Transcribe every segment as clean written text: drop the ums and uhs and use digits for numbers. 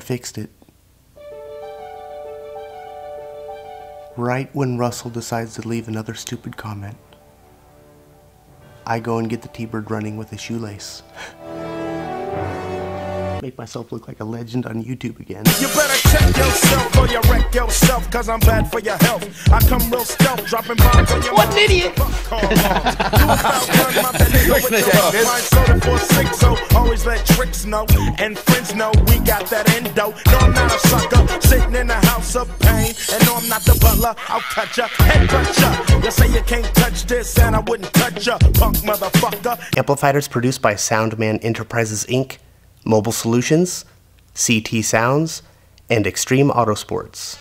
I fixed it. Right when Russell decides to leave another stupid comment, I go and get the T-Bird running with a shoelace. Make myself look like a legend on YouTube again. You better check yourself or you wreck yourself, cause I'm bad for your health. I come real stealth, dropping bombs on your What an idiot! Always let tricks know and friends know we got that endo. No, I'm not a sucker, sitting in a house of pain. And no, I'm not the butler, I'll cut ya, head cut ya. You say you can't touch this and I wouldn't touch ya, punk motherfucker. Amplifiers produced by Soundman Enterprises Inc., Mobile Solutions, CT Sounds, and Extreme Auto Sports.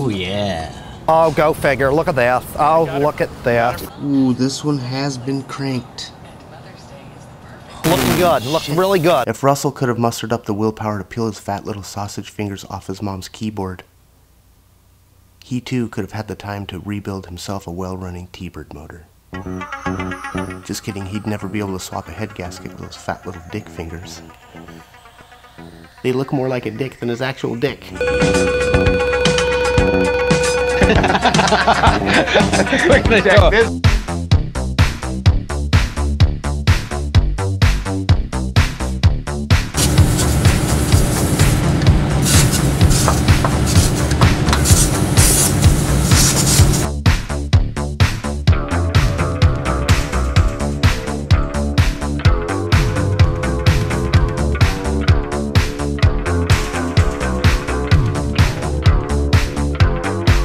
Oh yeah. Oh, go figure. Look at that. Oh, look at that. Ooh, this one has been cranked. Looking good, looks really good. If Russell could have mustered up the willpower to peel his fat little sausage fingers off his mom's keyboard, he too could have had the time to rebuild himself a well-running T-Bird motor. Just kidding, he'd never be able to swap a head gasket with those fat little dick fingers. They look more like a dick than his actual dick.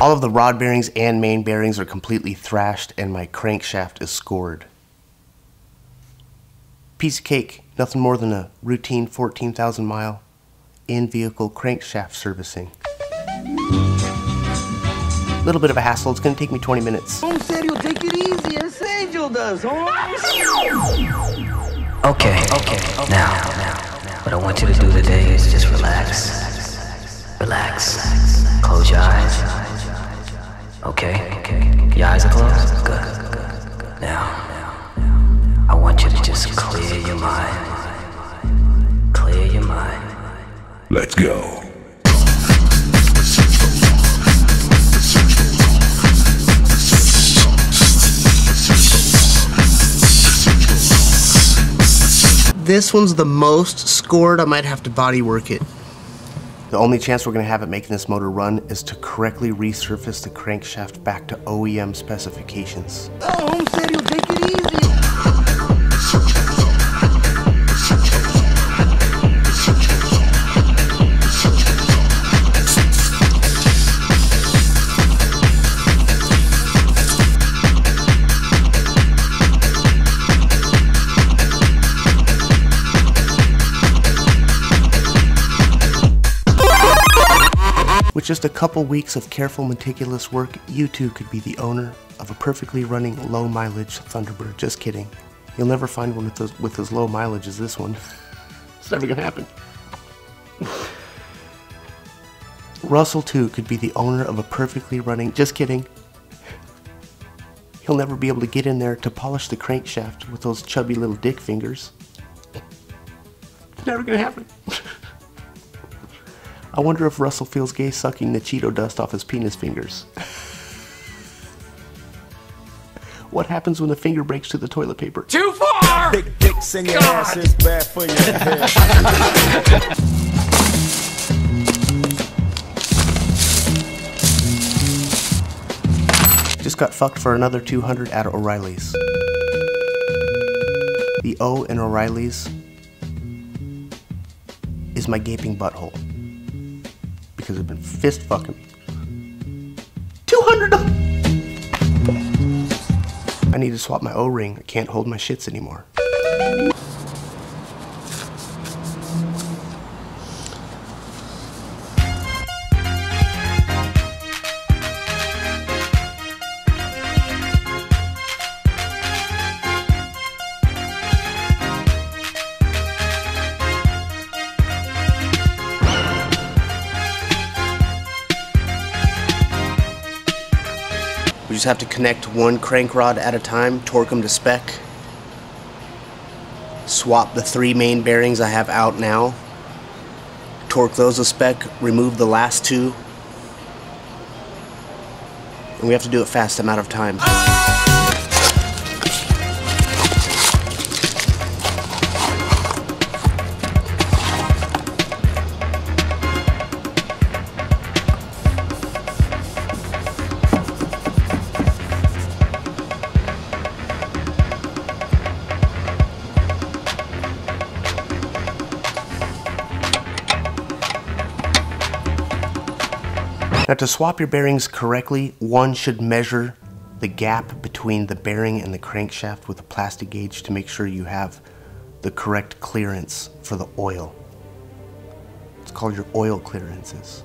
All of the rod bearings and main bearings are completely thrashed and my crankshaft is scored. Piece of cake, nothing more than a routine 14,000 mile in-vehicle crankshaft servicing. Little bit of a hassle, it's gonna take me 20 minutes. Take it easy, as Angel does, huh? Okay, now, what I want you to do today is just relax, close your eyes. Okay. Your eyes are closed? Good. Now, I want you to just clear your mind. Clear your mind. Let's go. This one's the most scored. I might have to body work it. The only chance we're going to have at making this motor run is to correctly resurface the crankshaft back to OEM specifications. Oh, serio, take it easy. With just a couple weeks of careful, meticulous work, you too could be the owner of a perfectly running, low-mileage Thunderbird. Just kidding. You'll never find one with as low mileage as this one. It's never gonna happen. Russell too could be the owner of a perfectly running... Just kidding. He'll never be able to get in there to polish the crankshaft with those chubby little dick fingers. It's never gonna happen. I wonder if Russell feels gay sucking the Cheeto dust off his penis fingers. What happens when the finger breaks to the toilet paper? Too far! Big dicks in your ass is bad for your head. Just got fucked for another 200 at O'Reilly's. The O in O'Reilly's is my gaping butthole. Because I've been fist fucking me. $200! I need to swap my O-ring. I can't hold my shits anymore. We just have to connect one crank rod at a time, torque them to spec, swap the three main bearings I have out now, torque those to spec, remove the last two, and we have to do it fast. I'm out of time. Now, to swap your bearings correctly, one should measure the gap between the bearing and the crankshaft with a plastic gauge to make sure you have the correct clearance for the oil. It's called your oil clearances.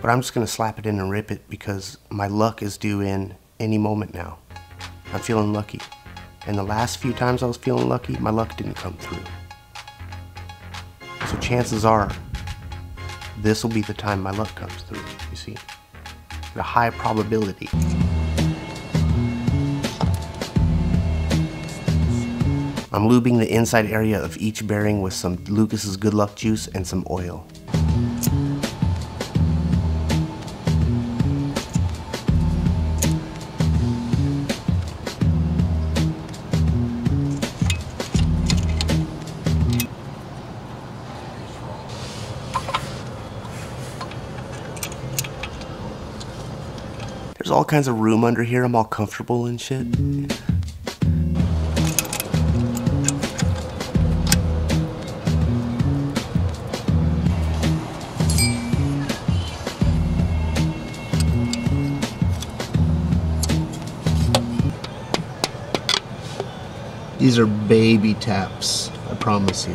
But I'm just gonna slap it in and rip it because my luck is due in any moment now. I'm feeling lucky. And the last few times I was feeling lucky, my luck didn't come through. So chances are, this will be the time my luck comes through, you see? The high probability. I'm lubing the inside area of each bearing with some Lucas's Good Luck juice and some oil. There's all kinds of room under here. I'm all comfortable and shit. These are baby taps, I promise you.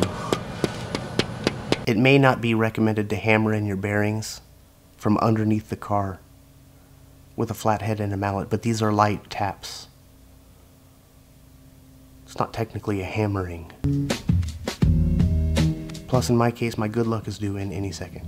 It may not be recommended to hammer in your bearings from underneath the car with a flathead and a mallet, but these are light taps. It's not technically a hammering. Plus, in my case, my good luck is due in any second.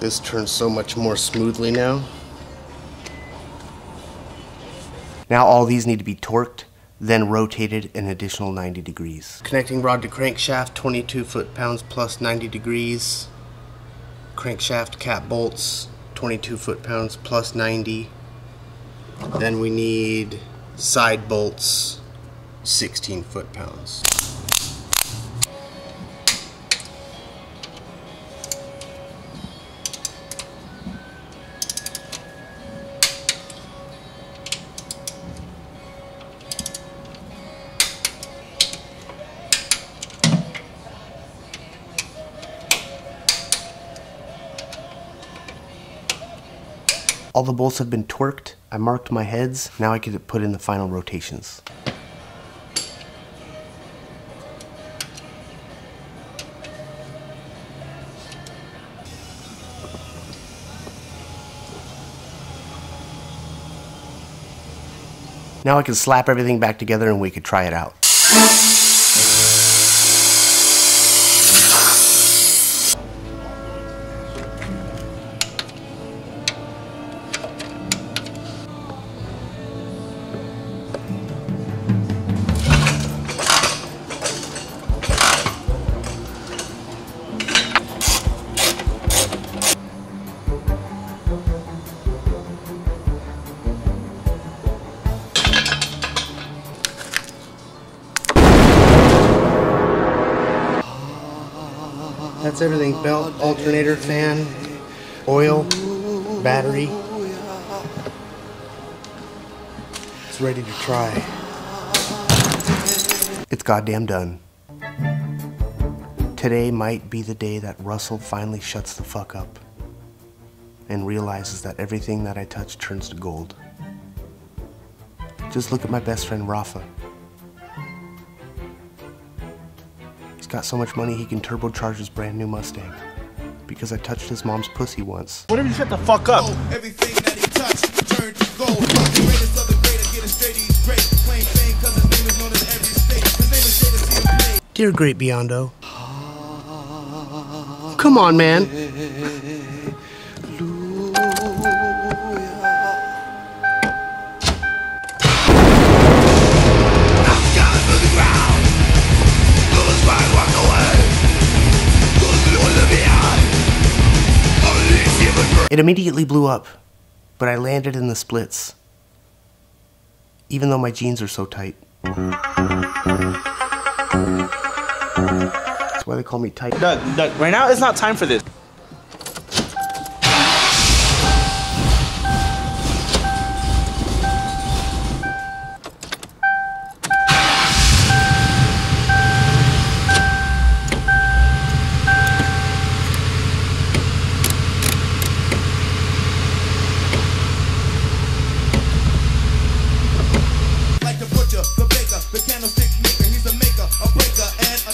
This turns so much more smoothly now. Now all these need to be torqued, then rotated an additional 90 degrees. Connecting rod to crankshaft, 22 foot-pounds plus 90 degrees. Crankshaft cap bolts, 22 foot-pounds plus 90. Then we need side bolts, 16 foot-pounds. All the bolts have been torqued. I marked my heads. Now I can put in the final rotations. Now I can slap everything back together and we could try it out. That's everything: belt, alternator, fan, oil, battery. It's ready to try. It's goddamn done. Today might be the day that Russell finally shuts the fuck up and realizes that everything that I touch turns to gold. Just look at my best friend Rafa. He's got so much money he can turbocharge his brand new Mustang because I touched his mom's pussy once. Whatever, you shut the fuck up. Everything that he touched turned to gold. The greatest of the great, get it straight, he's great. Plain fame, cause his name is known in every state. His name is Jay Leno. Dear Great Beyondo. Come on, man. It immediately blew up, but I landed in the splits, even though my jeans are so tight. That's why they call me tight. Doug, right now it's not time for this.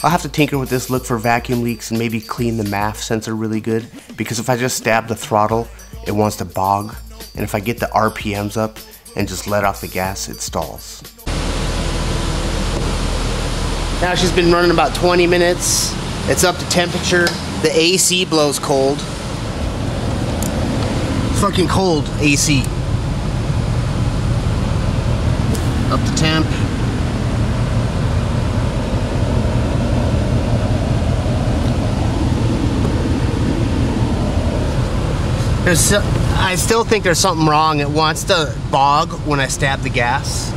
I'll have to tinker with this look for vacuum leaks and maybe clean the MAF sensor really good, because if I just stab the throttle, it wants to bog, and if I get the RPMs up and just let off the gas, it stalls. Now she's been running about 20 minutes. It's up to temperature. The AC blows cold. Fucking cold AC. Up to temp. I still think there's something wrong. It wants to bog when I stab the gas.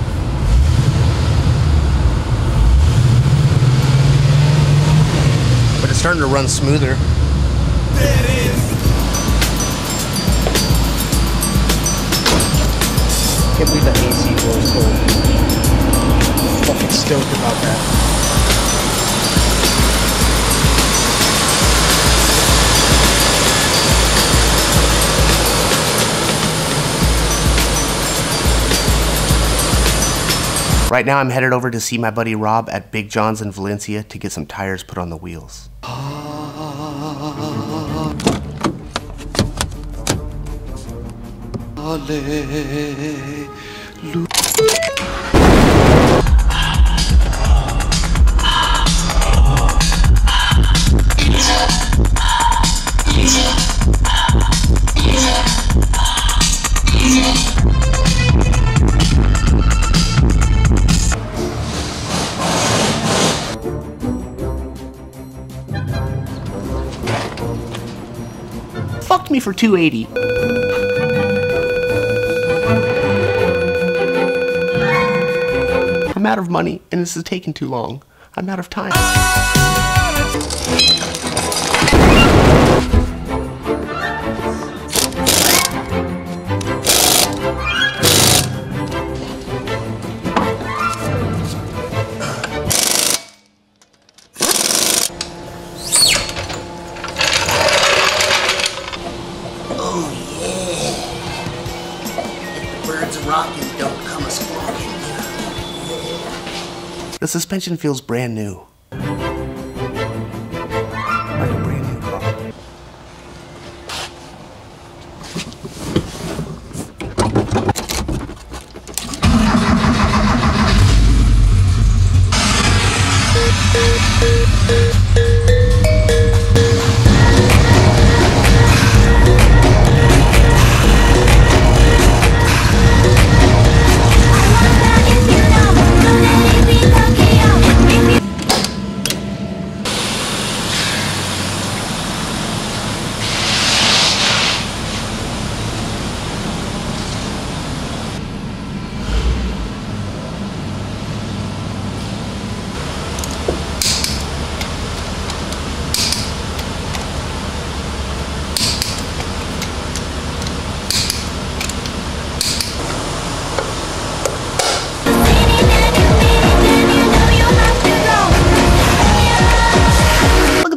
But it's starting to run smoother. There it is. Can't believe that AC blows cold. I'm fucking stoked about that. Right now I'm headed over to see my buddy Rob at Big John's in Valencia to get some tires put on the wheels. Fucked me for 280. I'm out of money and this is taking too long. I'm out of time. The suspension feels brand new. Like a brand new car.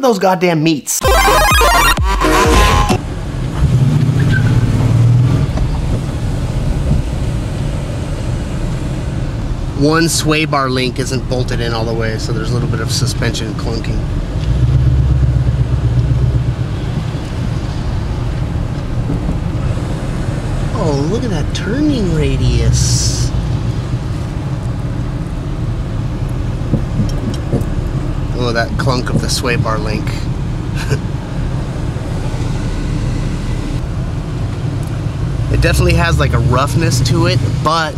of those goddamn meats. One sway bar link isn't bolted in all the way, so there's a little bit of suspension clunking. Oh, look at that turning radius. Oh, that clunk of the sway bar link. It definitely has like a roughness to it, but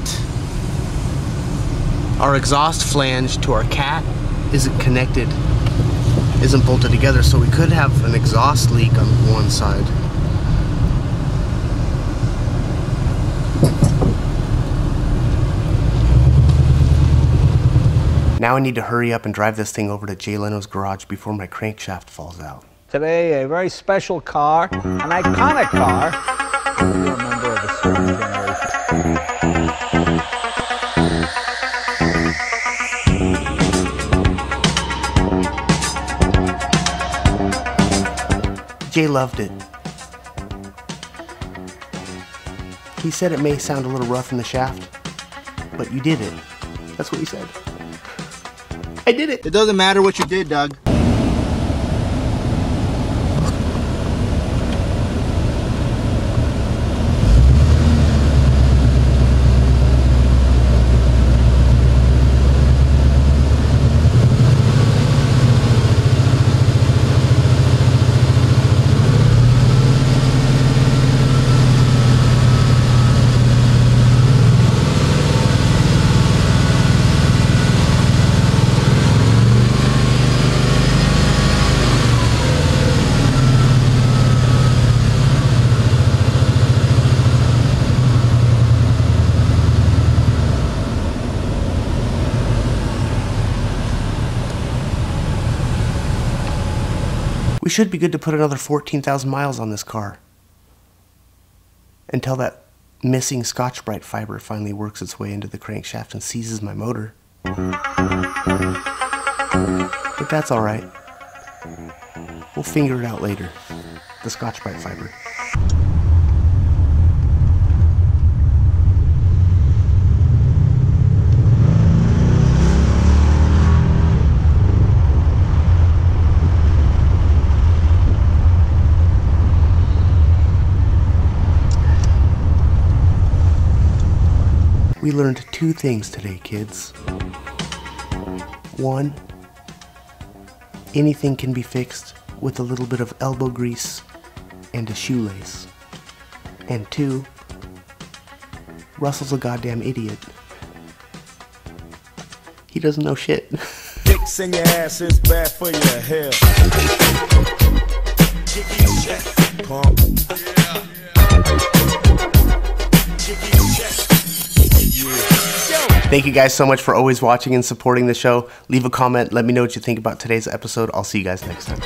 our exhaust flange to our cat isn't connected, isn't bolted together, so we could have an exhaust leak on one side. Now I need to hurry up and drive this thing over to Jay Leno's garage before my crankshaft falls out. Today, a very special car, an iconic car, a member of a certain generation. Jay loved it. He said it may sound a little rough in the shaft, but you did it. That's what he said. I did it. It doesn't matter what you did, Doug. We should be good to put another 14,000 miles on this car until that missing Scotch-Brite fiber finally works its way into the crankshaft and seizes my motor. But that's all right. We'll figure it out later. The Scotch-Brite fiber. We learned two things today, kids. One, anything can be fixed with a little bit of elbow grease and a shoelace. And two, Russell's a goddamn idiot. He doesn't know shit. Dicks in your ass is bad for your health. Thank you guys so much for always watching and supporting the show. Leave a comment. Let me know what you think about today's episode. I'll see you guys next time.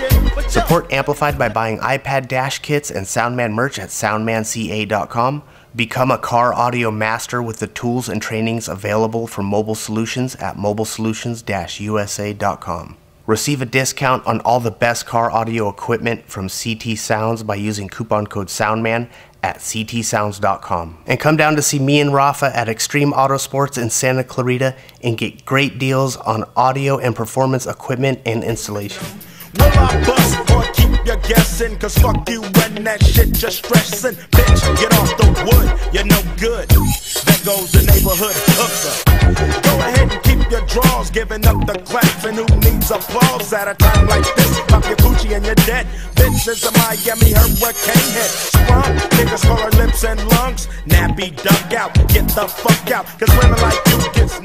Support Amplified by buying iPad dash kits and Soundman merch at soundmanca.com. Become a car audio master with the tools and trainings available from Mobile Solutions at mobilesolutions-usa.com. Receive a discount on all the best car audio equipment from CT Sounds by using coupon code SOUNDMAN at ctsounds.com. And come down to see me and Rafa at Extreme Auto Sports in Santa Clarita and get great deals on audio and performance equipment and installation. Will I bust or keep you guessing? Cause fuck you when that shit you're stressing. Bitch, get off the wood, you're no good. There goes the neighborhood hooker. Go ahead and keep your draws, giving up the clapping. Who needs applause at a time like this? Pop your coochie and you're dead. Bitch is a Miami hurricane hit. Sprung, niggas call her lips and lungs. Nappy duck out, get the fuck out. Cause women like you gets